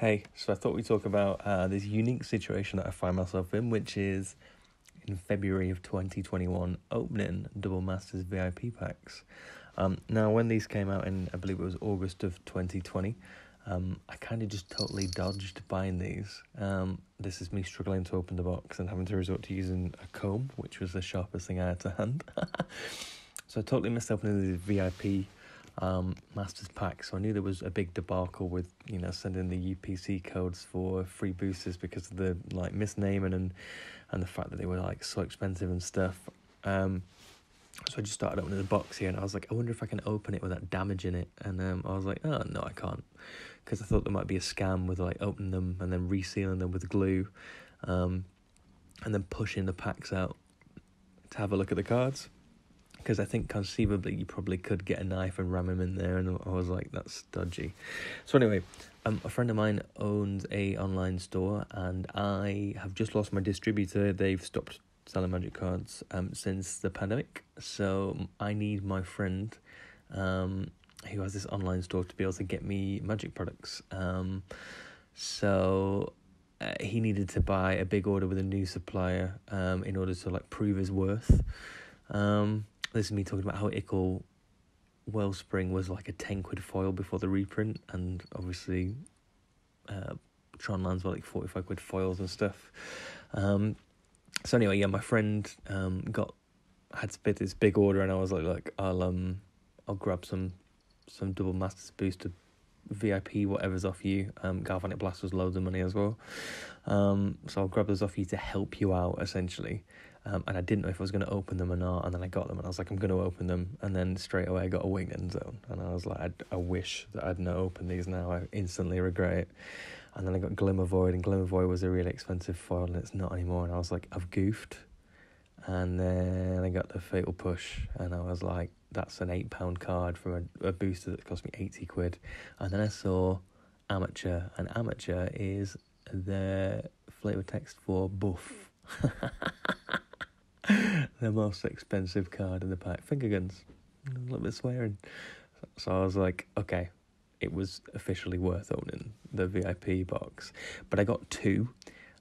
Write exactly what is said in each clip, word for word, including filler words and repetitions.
Hey, so I thought we'd talk about uh, this unique situation that I find myself in, which is in February of twenty twenty-one, opening Double Masters V I P packs. Um, now, when these came out in, I believe it was August of twenty twenty, um, I kind of just totally dodged buying these. Um, this is me struggling to open the box and having to resort to using a comb, which was the sharpest thing I had to hand. So I totally missed opening these V I P Um, Masters pack, so I knew there was a big debacle with, you know, sending the U P C codes for free boosters because of the, like, misnaming and and the fact that they were, like, so expensive and stuff. Um, so I just started opening the box here, and I was like, I wonder if I can open it without damaging it, and um, I was like, oh, no, I can't, because I thought there might be a scam with, like, opening them and then resealing them with glue, um, and then pushing the packs out to have a look at the cards. Because I think conceivably you probably could get a knife and ram him in there, and I was like, that's dodgy. So anyway, um, a friend of mine owns a online store, and I have just lost my distributor. They've stopped selling magic cards um since the pandemic, so I need my friend um who has this online store to be able to get me magic products. Um, so uh, he needed to buy a big order with a new supplier um in order to, like, prove his worth. Um. This is me talking about how Ickle Wellspring was like a ten quid foil before the reprint, and obviously uh, Tron lands were like forty-five quid foils and stuff. Um, so anyway, yeah, my friend um, got had to bid this big order, and I was like, look, I'll um, I'll grab some some Double Masters booster V I P, whatever's off you. Um, galvanic blast was loads of money as well. Um, so I'll grab those off you to help you out, essentially. Um, and I didn't know if I was going to open them or not, and then I got them, and I was like, I'm going to open them, and then straight away I got a wing end zone, and I was like, I'd, I wish that I'd not opened these now, I instantly regret it. And then I got glimmer void, and glimmer void was a really expensive foil, and it's not anymore, and I was like, I've goofed. And then I got the fatal push, and I was like, that's an eight pound card from a, a booster that cost me eighty quid. And then I saw amateur, and amateur is the flavor text for buff. The most expensive card in the pack. Finger guns. A little bit swearing. So I was like, okay, it was officially worth owning the V I P box. But I got two.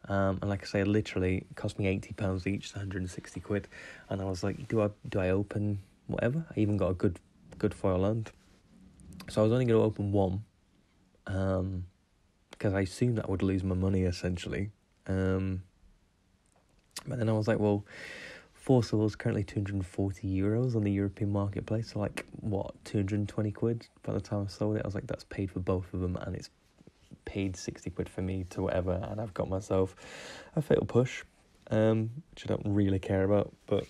Um, and like I say, literally it cost me eighty pounds each, one hundred sixty quid. And I was like, do I do I open whatever? I even got a good good foil land. So I was only going to open one. Um, because I assumed that would lose my money, essentially. Um, but then I was like, well, foursols currently two hundred forty euros on the European marketplace, so like, what, two hundred twenty quid by the time I sold it. I was like, that's paid for both of them, and it's paid sixty quid for me to whatever, and I've got myself a fatal push, um, which I don't really care about, but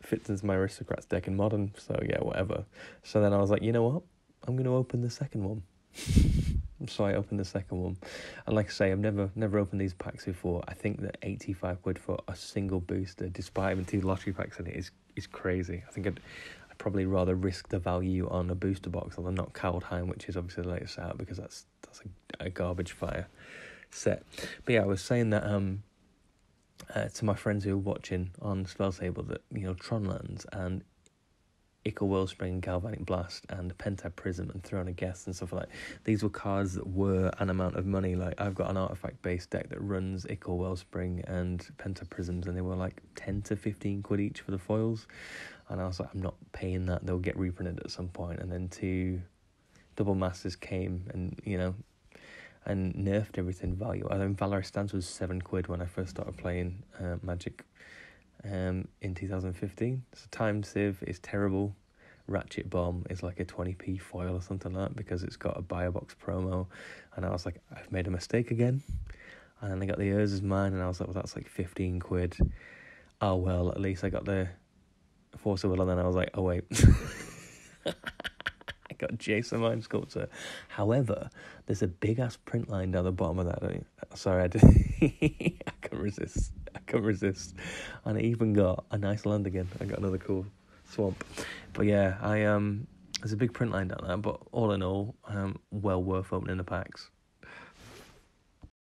fits into my aristocrats deck in modern, so yeah, whatever. So then I was like, you know what, I'm going to open the second one. So I opened the second one, and like I say, I've never never opened these packs before. I think that eighty-five quid for a single booster, despite having two lottery packs in it, is is crazy. I think I'd, I'd probably rather risk the value on a booster box than not Kaldheim, which is obviously the latest out, because that's that's a, a garbage fire set. But yeah, I was saying that um uh, to my friends who were watching on Spelltable that, you know, Tron lands and Ickle Wellspring and galvanic blast and Penta Prism and Throne of Guests and stuff like that, these were cards that were an amount of money. Like, I've got an artifact based deck that runs Ickle Wellspring and Penta Prisms, and they were like ten to fifteen quid each for the foils, and I was like, I'm not paying that, they'll get reprinted at some point. And then two Double Masters came and, you know, and nerfed everything value. I think Valorous Stance was seven quid when I first started playing uh, Magic um in two thousand fifteen. So Time Civ is terrible. Ratchet Bomb is like a twenty p foil or something like that because it's got a buy a box promo, and I was like, I've made a mistake again. And then I got the Urza's mine, and I was like, well, that's like fifteen quid. Oh well, at least I got the Force of Will. And then I was like, oh wait, I got Jace and Mind Sculptor. However, there's a big ass print line down the bottom of that. Don't you? Sorry, I didn't. resist I couldn't resist, and I even got a nice land again. I got another cool swamp. But yeah, I um there's a big print line down there, but all in all, um well worth opening the packs.